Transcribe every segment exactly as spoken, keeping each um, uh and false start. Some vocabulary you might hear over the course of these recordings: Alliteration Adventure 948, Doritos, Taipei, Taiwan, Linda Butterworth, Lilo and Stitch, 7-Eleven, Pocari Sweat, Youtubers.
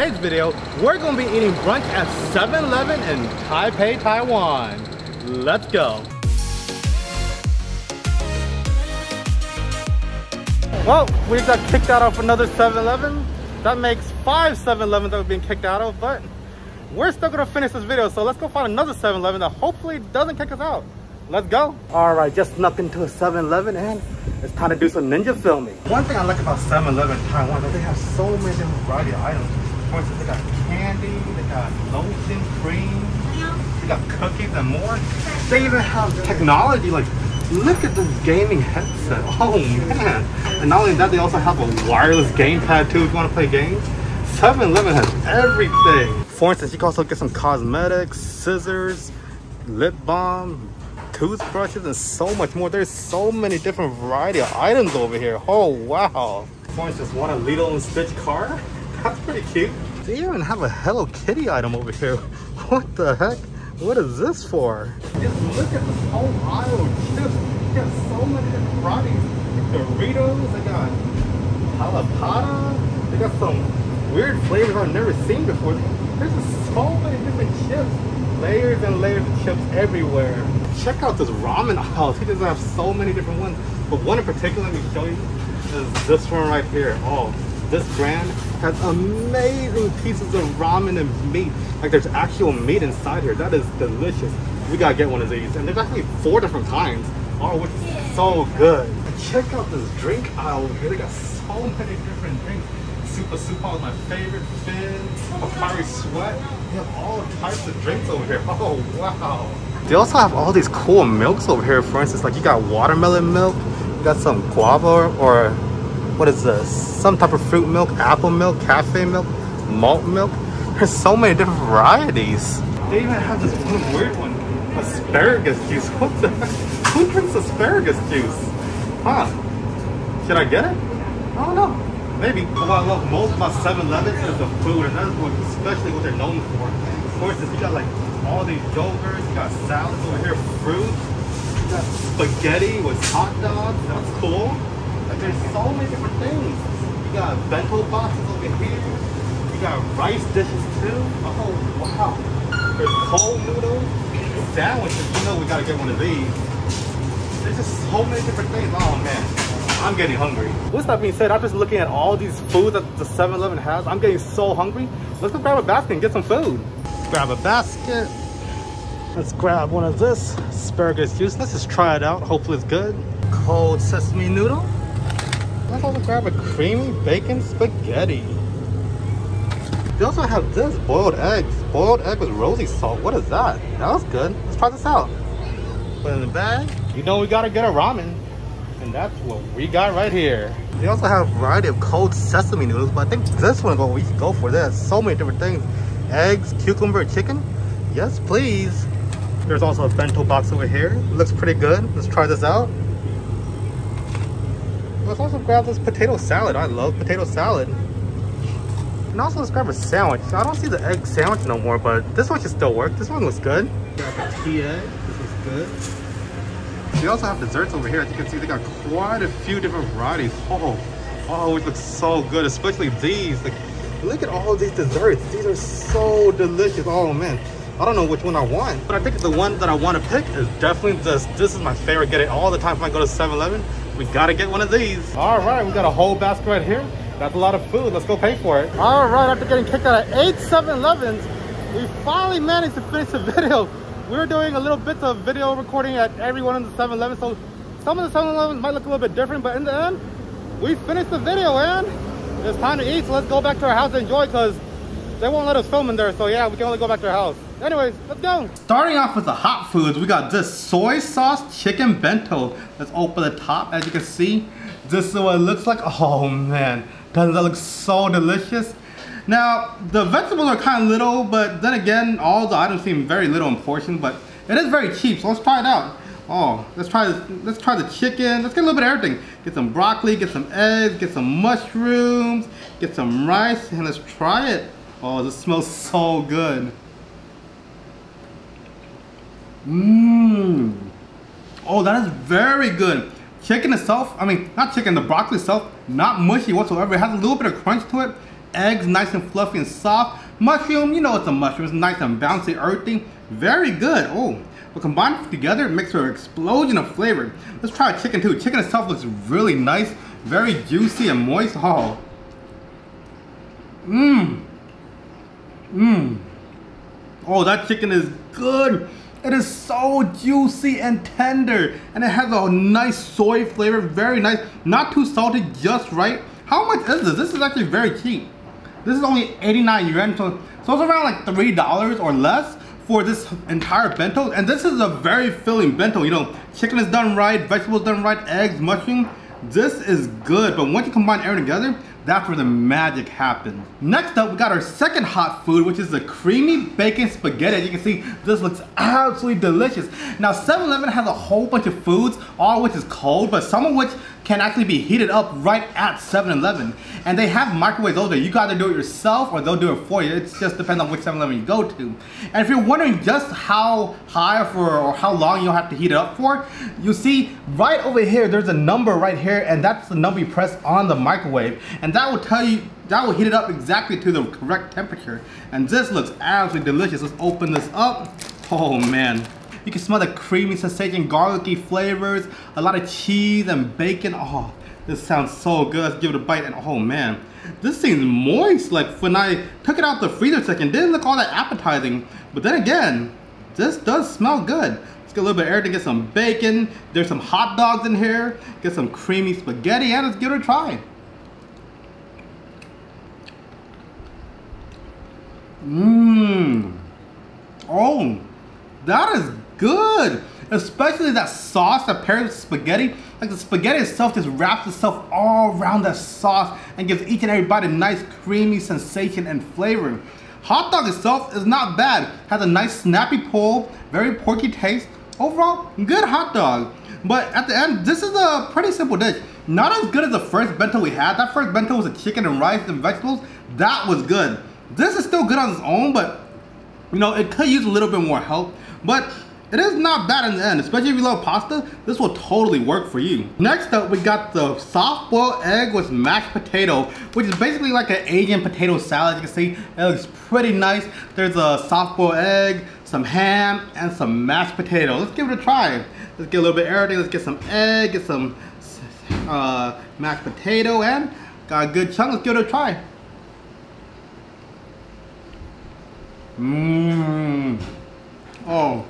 Next video, we're gonna be eating brunch at seven eleven in Taipei, Taiwan. Let's go. Well, we got kicked out of another seven eleven. That makes five seven elevens that we've been kicked out of, but we're still gonna finish this video. So let's go find another seven eleven that hopefully doesn't kick us out. Let's go. All right, just snuck into a seven eleven and it's time to do some ninja filming. One thing I like about seven eleven in Taiwan is they have so many different variety of items. For instance, they got candy, they got lotion, cream, they got cookies and more. They even have technology, like, look at this gaming headset. Oh man. And not only that, they also have a wireless gamepad too if you want to play games. seven eleven has everything. For instance, you can also get some cosmetics, scissors, lip balm, toothbrushes, and so much more. There's so many different variety of items over here. Oh wow. For instance, want a Lilo and Stitch car? That's pretty cute. They even have a Hello Kitty item over here. What the heck? What is this for? Just look at this whole aisle of chips. They have so many different varieties. Doritos, they got jalapeno. They got some weird flavors I've never seen before. There's just so many different chips. Layers and layers of chips everywhere. Check out this ramen aisle. He just have so many different ones. But one in particular, let me show you, is this one right here. Oh. This brand has amazing pieces of ramen and meat. Like, there's actual meat inside here. That is delicious. We gotta get one of these. And there's actually four different kinds. Oh, which is so good. Check out this drink aisle here. They got so many different drinks. Super Super is my favorite. Finn, Pocari Sweat. They have all types of drinks over here. Oh, wow. They also have all these cool milks over here. For instance, like, you got watermelon milk. You got some guava or... what is this? Some type of fruit milk, apple milk, cafe milk, malt milk. There's so many different varieties. They even have this one weird one, asparagus juice. What the heck? Who drinks asparagus juice? Huh? Should I get it? I don't know. Maybe. What I love most about seven eleven is the food, and that is what, especially what they're known for. Of course, you got like all these yogurts, you got salads over here, fruit, you got spaghetti with hot dogs. That's cool. Like, there's so many different things. You got bento boxes over here. You got rice dishes too. Oh wow. There's cold noodles, sandwiches. You know we gotta get one of these. There's just so many different things. Oh man, I'm getting hungry. With that being said, I'm just looking at all these foods that the seven eleven has. I'm getting so hungry. Let's go grab a basket and get some food. Let's grab a basket. Let's grab one of this asparagus juice. Let's just try it out. Hopefully it's good. Cold sesame noodle. Let's also grab a creamy bacon spaghetti. They also have this boiled eggs. Boiled egg with rosy salt. What is that? That was good. Let's try this out. Put it in the bag. You know we gotta get a ramen. And that's what we got right here. They also have a variety of cold sesame noodles, but I think this one is what we should go for. There's so many different things. Eggs, cucumber, chicken. Yes, please. There's also a bento box over here. It looks pretty good. Let's try this out. Let's also grab this potato salad. I love potato salad. And also let's grab a sandwich. I don't see the egg sandwich no more, but this one should still work. This one looks good. Grab a tea egg. This is good. They also have desserts over here. As you can see, they got quite a few different varieties. Oh, oh, it looks so good, especially these. Like, look at all these desserts. These are so delicious. Oh man, I don't know which one I want, but I think the one that I want to pick is definitely this. This is my favorite. Get it all the time when I go to seven eleven. We gotta get one of these. All right, we got a whole basket right here. That's a lot of food. Let's go pay for it. All right, after getting kicked out of eight seven elevens, we finally managed to finish the video. We were doing a little bit of video recording at every one of the seven elevens, so some of the seven elevens might look a little bit different, but in the end, we finished the video, and it's time to eat, so let's go back to our house and enjoy, because they won't let us film in there, so yeah, we can only go back to our house. Anyways, let's go. Starting off with the hot foods, we got this soy sauce chicken bento. Let's open the top. As you can see, this is what it looks like. Oh man, doesn't that look so delicious? Now, the vegetables are kind of little, but then again, all the items seem very little in portion, but it is very cheap, so let's try it out. Oh, let's try this. Let's try the chicken. Let's get a little bit of everything. Get some broccoli, get some eggs, get some mushrooms, get some rice, and let's try it. Oh, this smells so good. Mmm. Oh, that is very good. Chicken itself, I mean, not chicken, the broccoli itself, not mushy whatsoever. It has a little bit of crunch to it. eggs, nice and fluffy and soft. Mushroom, you know it's a mushroom, it's nice and bouncy, earthy, very good. Oh, but combined together, it makes for an explosion of flavor. Let's try chicken too. Chicken itself looks really nice, very juicy and moist. Oh, mmm, mmm. Oh, that chicken is good. It is so juicy and tender, and it has a nice soy flavor, very nice, not too salty, just right. How much is this? This is actually very cheap. This is only eighty-nine yuan, so, so it's around like three dollars or less for this entire bento. And this is a very filling bento. You know, chicken is done right, vegetables done right, eggs, mushroom. This is good, but once you combine everything together, that's where the magic happens. Next up, we got our second hot food, which is the creamy bacon spaghetti. As you can see, this looks absolutely delicious. Now, seven eleven has a whole bunch of foods, all of which is cold, but some of which can actually be heated up right at seven eleven. And they have microwaves over there. You gotta do it yourself or they'll do it for you. It just depends on which seven eleven you go to. And if you're wondering just how high for or how long you'll have to heat it up for, you see right over here, there's a number right here, and that's the number you press on the microwave. And that will tell you, that will heat it up exactly to the correct temperature. And this looks absolutely delicious. Let's open this up. Oh man. You can smell the creamy sensation, garlicky flavors, a lot of cheese and bacon. Oh, this sounds so good. Let's give it a bite. And oh man, this seems moist. Like when I took it out the freezer second, didn't look all that appetizing. But then again, this does smell good. Get a little bit of air to get some bacon. There's some hot dogs in here. Get some creamy spaghetti, and let's give it a try. Mmm. Oh, that is good. Especially that sauce that pairs with spaghetti. Like the spaghetti itself just wraps itself all around that sauce and gives each and every bite a nice creamy sensation and flavor. Hot dog itself is not bad. Has a nice snappy pull, very porky taste. Overall, good hot dog. But at the end, this is a pretty simple dish. Not as good as the first bento we had. That first bento was a chicken and rice and vegetables. That was good. This is still good on its own, but you know, it could use a little bit more help. But it is not bad in the end, especially if you love pasta, this will totally work for you. Next up, we got the soft boiled egg with mashed potato, which is basically like an Asian potato salad. You can see it looks pretty nice. There's a soft boiled egg, some ham, and some mashed potato. Let's give it a try. Let's get a little bit of everything. Let's get some egg, get some uh, mashed potato, and got a good chunk. Let's give it a try. Mmm. Oh,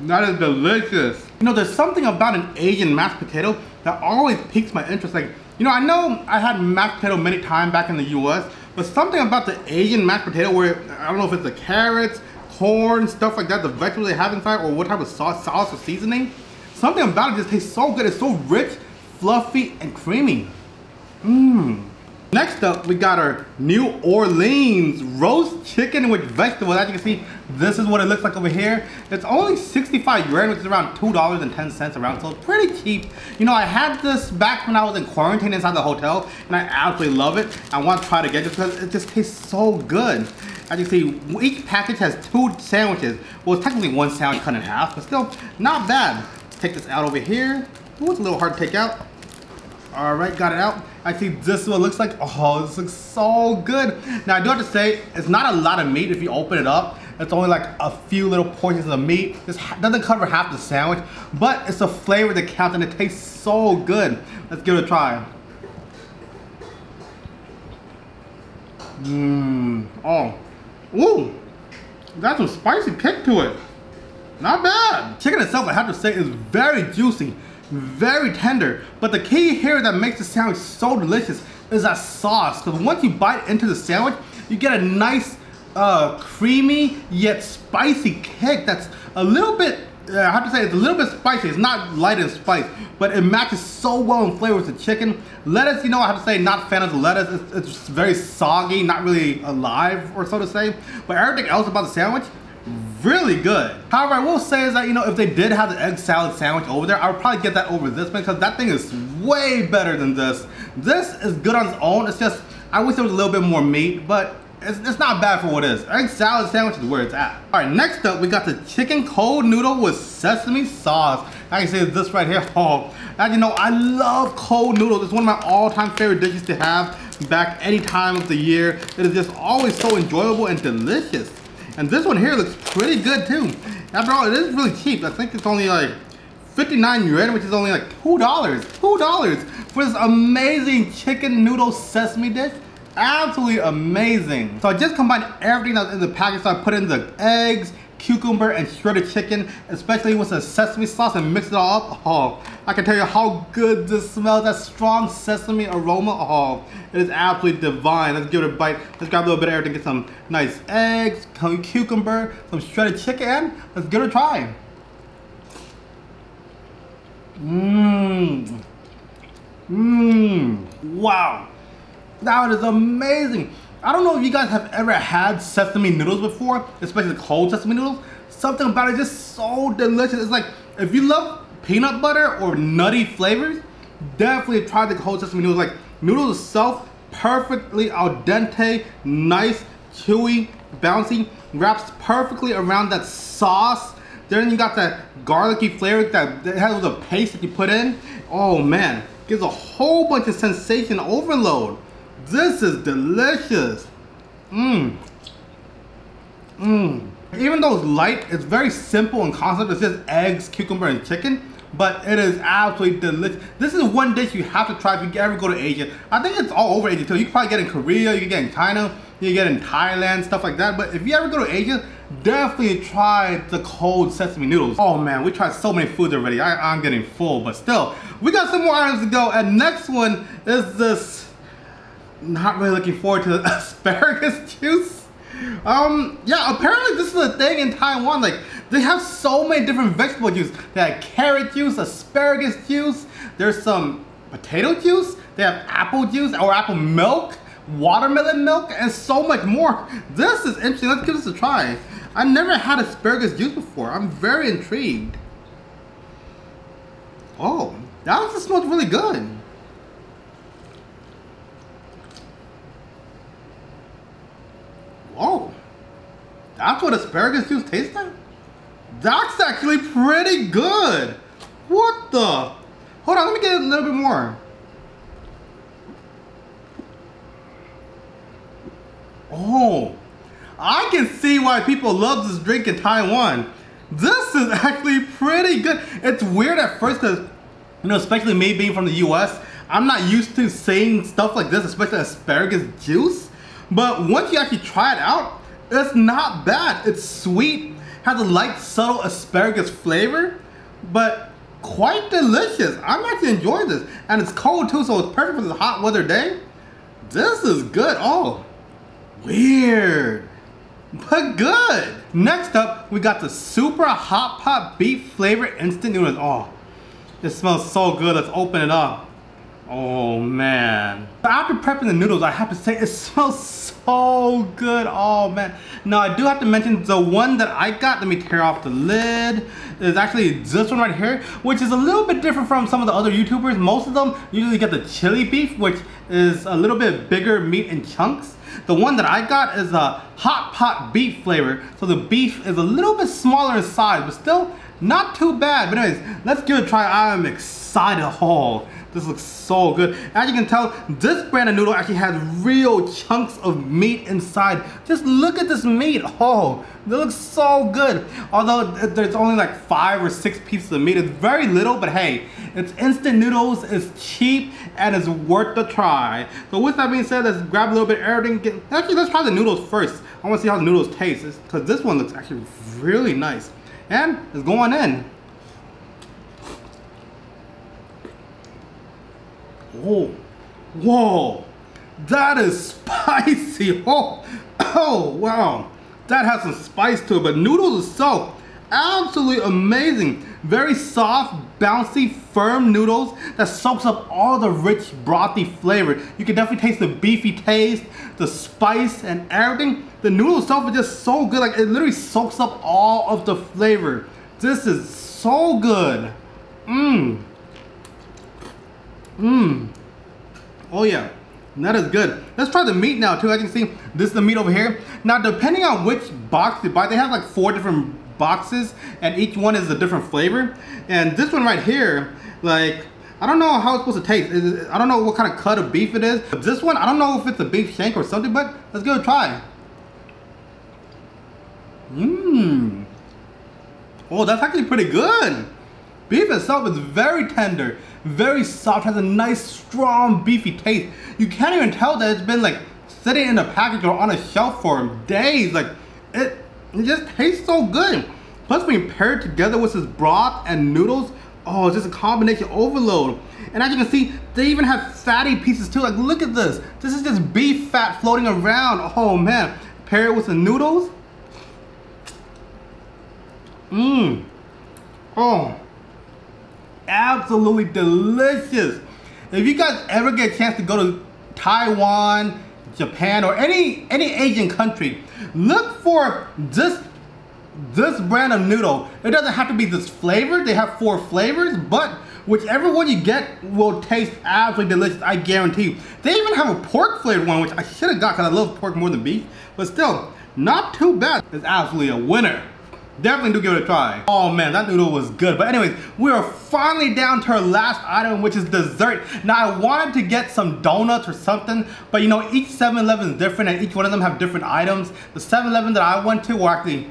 that is delicious. You know, there's something about an Asian mashed potato that always piques my interest. Like, you know, I know I had mashed potato many times back in the U S, but something about the Asian mashed potato where, I don't know if it's the carrots, corn, stuff like that, the vegetables they have inside, or what type of sauce, sauce or seasoning, something about it just tastes so good. It's so rich, fluffy, and creamy. Mmm. Next up, we got our New Orleans roast chicken with vegetables. As you can see, this is what it looks like over here. It's only sixty-five yuan, which is around two dollars and ten cents around, so pretty cheap. You know, I had this back when I was in quarantine inside the hotel, and I absolutely love it. I want to try it again just because it just tastes so good. As you can see, each package has two sandwiches. Well, it's technically one sandwich cut in half, but still, not bad. Let's take this out over here. Ooh, it's a little hard to take out. All right, got it out. I see this is what it looks like. Oh, this looks so good. Now, I do have to say, it's not a lot of meat if you open it up. It's only like a few little portions of meat. This doesn't cover half the sandwich, but it's a flavor that counts, and it tastes so good. Let's give it a try. Mmm. Oh. Ooh. Got some spicy kick to it. Not bad. Chicken itself, I have to say, is very juicy, very tender, but the key here that makes the sandwich so delicious is that sauce, because once you bite into the sandwich, you get a nice uh, creamy yet spicy kick that's a little bit, uh, I have to say, it's a little bit spicy. It's not light in spice, but it matches so well in flavor with the chicken. Lettuce, you know, I have to say, not a fan of the lettuce. It's, it's very soggy, not really alive, or so to say, but everything else about the sandwich, really good. However, I will say is that, you know, if they did have the egg salad sandwich over there, I would probably get that over this one, because that thing is way better than this. This is good on its own. It's just, I wish there was a little bit more meat, but it's, it's not bad for what it is. Egg salad sandwich is where it's at. All right, next up, we got the chicken cold noodle with sesame sauce. I can say this right here. Oh, as you know, I love cold noodles. It's one of my all-time favorite dishes to have. back any time of the year. It is just always so enjoyable and delicious. And this one here looks pretty good too. After all, it is really cheap. I think it's only like fifty-nine yuan, which is only like two dollars. two dollars for this amazing chicken noodle sesame dish. Absolutely amazing. So I just combined everything that's in the package. So I put in the eggs, cucumber, and shredded chicken, especially with the sesame sauce, and mix it all up. Oh, I can tell you how good this smells. That strong sesame aroma. Oh, it is absolutely divine. Let's give it a bite. Let's grab a little bit of everything. Get some nice eggs, some cucumber, some shredded chicken, and let's give it a try. Mmm. Mmm. Wow. That is amazing. I don't know if you guys have ever had sesame noodles before, especially the cold sesame noodles. Something about it is just so delicious. It's like, if you love peanut butter or nutty flavors, definitely try the cold sesame noodles. Like, noodles itself, perfectly al dente, nice, chewy, bouncy, wraps perfectly around that sauce. Then you got that garlicky flavor that it has the paste that you put in. Oh man, gives a whole bunch of sensation overload. This is delicious. Mmm. Mmm. Even though it's light, it's very simple in concept. It's just eggs, cucumber, and chicken, but it is absolutely delicious. This is one dish you have to try if you ever go to Asia. I think it's all over Asia too. You can probably get in Korea, you can get in China, you can get in Thailand, stuff like that. But if you ever go to Asia, definitely try the cold sesame noodles. Oh man, we tried so many foods already. I, I'm getting full, but still, we got some more items to go. And next one is this. Not really looking forward to the asparagus juice. Um, yeah, apparently this is a thing in Taiwan. Like, they have so many different vegetable juice. They have carrot juice, asparagus juice. There's some potato juice. They have apple juice or apple milk, watermelon milk, and so much more. This is interesting. Let's give this a try. I've never had asparagus juice before. I'm very intrigued. Oh, that actually smells really good. Oh, that's what asparagus juice tastes like? That's actually pretty good. What the? Hold on, let me get a little bit more. Oh, I can see why people love this drink in Taiwan. This is actually pretty good. It's weird at first because, you know, especially me being from the U S, I'm not used to seeing stuff like this, especially asparagus juice. But once you actually try it out, it's not bad. It's sweet, has a light, subtle asparagus flavor, but quite delicious. I'm actually enjoying this. And it's cold too, so it's perfect for this hot weather day. This is good. Oh, weird, but good. Next up, we got the super hot pot beef flavored instant noodles. Oh, it smells so good. Let's open it up. Oh man. After prepping the noodles, I have to say it smells so good. Oh man. Now I do have to mention the one that I got, let me tear off the lid, is actually this one right here, which is a little bit different from some of the other YouTubers. Most of them usually get the chili beef, which is a little bit bigger meat in chunks. The one that I got is a hot pot beef flavor. So the beef is a little bit smaller in size, but still not too bad. But anyways, let's give it a try. I am excited. Oh, this looks so good. As you can tell, this brand of noodle actually has real chunks of meat inside. Just look at this meat. Oh, it looks so good. Although there's only like five or six pieces of meat. It's very little, but hey, it's instant noodles, it's cheap, and it's worth the try. So with that being said, let's grab a little bit of everything. Get, actually, let's try the noodles first. I want to see how the noodles taste, because this one looks actually really nice. And let's go on in. Whoa, whoa, that is spicy. Oh, oh wow, that has some spice to it. But noodles itself, absolutely amazing. Very soft, bouncy, firm noodles that soaks up all the rich, brothy flavor. You can definitely taste the beefy taste, the spice, and everything. The noodle itself is just so good. Like, it literally soaks up all of the flavor. This is so good. Mmm. Mmm. Oh yeah, that is good. Let's try the meat now too. As you can see, this is the meat over here. Now depending on which box you buy, they have like four different boxes and each one is a different flavor. And this one right here, like I don't know how it's supposed to taste. It, I don't know what kind of cut of beef it is. But this one, I don't know if it's a beef shank or something, but let's give it a try. Mmm. Oh, that's actually pretty good. Beef itself is very tender, very soft, has a nice, strong, beefy taste. You can't even tell that it's been like sitting in a package or on a shelf for days. Like it, it just tastes so good. Plus being paired together with this broth and noodles, oh, it's just a combination overload. And as you can see, they even have fatty pieces too. Like look at this. This is just beef fat floating around. Oh man. Pair it with the noodles. Mmm. Oh. Absolutely delicious. If you guys ever get a chance to go to Taiwan, Japan, or any any Asian country, look for this this brand of noodle. It doesn't have to be this flavor. They have four flavors, but whichever one you get will taste absolutely delicious, I guarantee you. They even have a pork flavored one, which I should have got because I love pork more than beef, but still, not too bad. It's absolutely a winner. Definitely do give it a try. Oh man, that noodle was good. But anyways, we are finally down to our last item, which is dessert. Now I wanted to get some donuts or something, but you know, each seven eleven is different and each one of them have different items. The seven eleven that I went to, or actually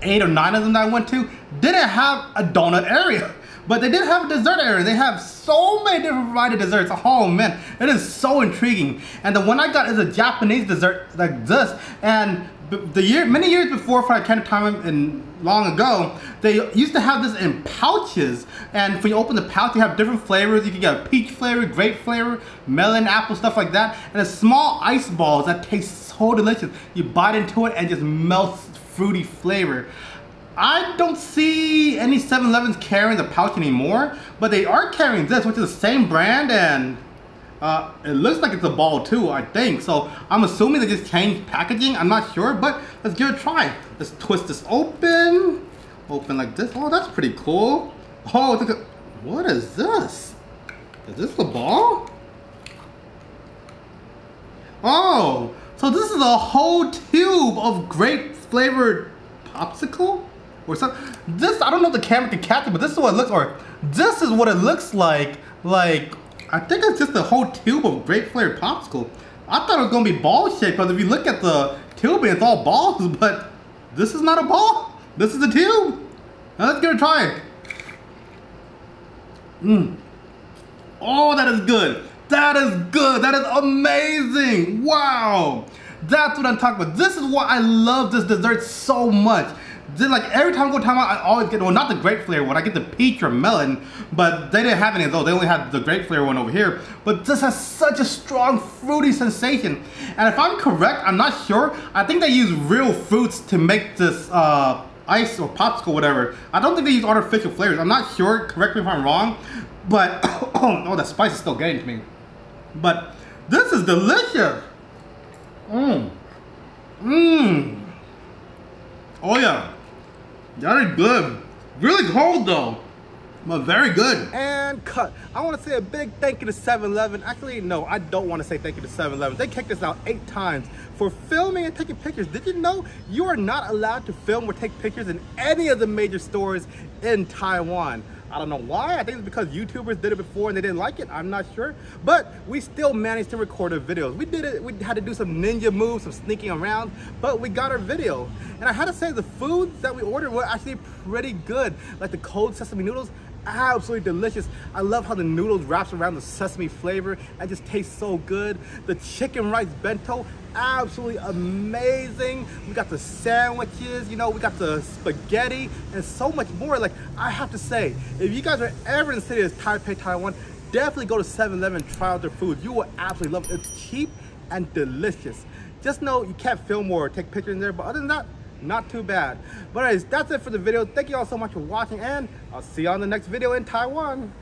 eight or nine of them that I went to, didn't have a donut area. But they did have a dessert area. They have so many different variety of desserts. Oh man, it is so intriguing. And the one I got is a Japanese dessert like this. And the year, many years before, for a kind of time in long ago, they used to have this in pouches. And when you open the pouch, you have different flavors. You can get a peach flavor, grape flavor, melon, apple, stuff like that. And it's small ice balls that taste so delicious. You bite into it and just melts fruity flavor. I don't see any seven elevens carrying the pouch anymore, but they are carrying this, which is the same brand, and uh, it looks like it's a ball too, I think. So I'm assuming they just changed packaging. I'm not sure, but let's give it a try. Let's twist this open, open like this. Oh, that's pretty cool. Oh, it's like a, what is this? Is this the ball? Oh, so this is a whole tube of grape-flavored popsicle? Or something. This, I don't know if the camera can capture, but this is what it looks, or this is what it looks like. Like, I think it's just a whole tube of grape flavored popsicle. I thought it was gonna be ball shaped, because if you look at the tube, it's all balls, but this is not a ball. This is a tube. Now let's give it a try. Mmm. Oh, that is good. That is good. That is amazing. Wow. That's what I'm talking about. This is why I love this dessert so much. Then, like every time I go to Taiwan, I always get, well, not the grape flavor one, I get the peach or melon, but they didn't have any of those. They only had the grape flavor one over here. But this has such a strong fruity sensation. And if I'm correct, I'm not sure, I think they use real fruits to make this uh, ice or popsicle, whatever. I don't think they use artificial flavors. I'm not sure, correct me if I'm wrong, but oh, the spice is still getting to me. But this is delicious. Mmm. Mmm. Oh yeah. That is good. Really cold though, but very good. And cut. I want to say a big thank you to seven eleven. Actually, no, I don't want to say thank you to seven eleven. They kicked us out eight times for filming and taking pictures. Did you know you are not allowed to film or take pictures in any of the major stores in Taiwan? I don't know why. I think it's because YouTubers did it before and they didn't like it. I'm not sure. But we still managed to record our videos. We did it. We had to do some ninja moves, some sneaking around, but we got our video. And I had to say the foods that we ordered were actually pretty good. Like the cold sesame noodles, absolutely delicious. I love how the noodles wraps around the sesame flavor. That just tastes so good. The chicken rice bento, absolutely amazing. We got the sandwiches, you know, we got the spaghetti and so much more. Like, I have to say, if you guys are ever in the city of Taipei, Taiwan, definitely go to seven eleven and try out their food. You will absolutely love it. It's cheap and delicious. Just know you can't film or take pictures in there, but other than that, not too bad. But anyways, that's it for the video. Thank you all so much for watching, and I'll see you on the next video in Taiwan.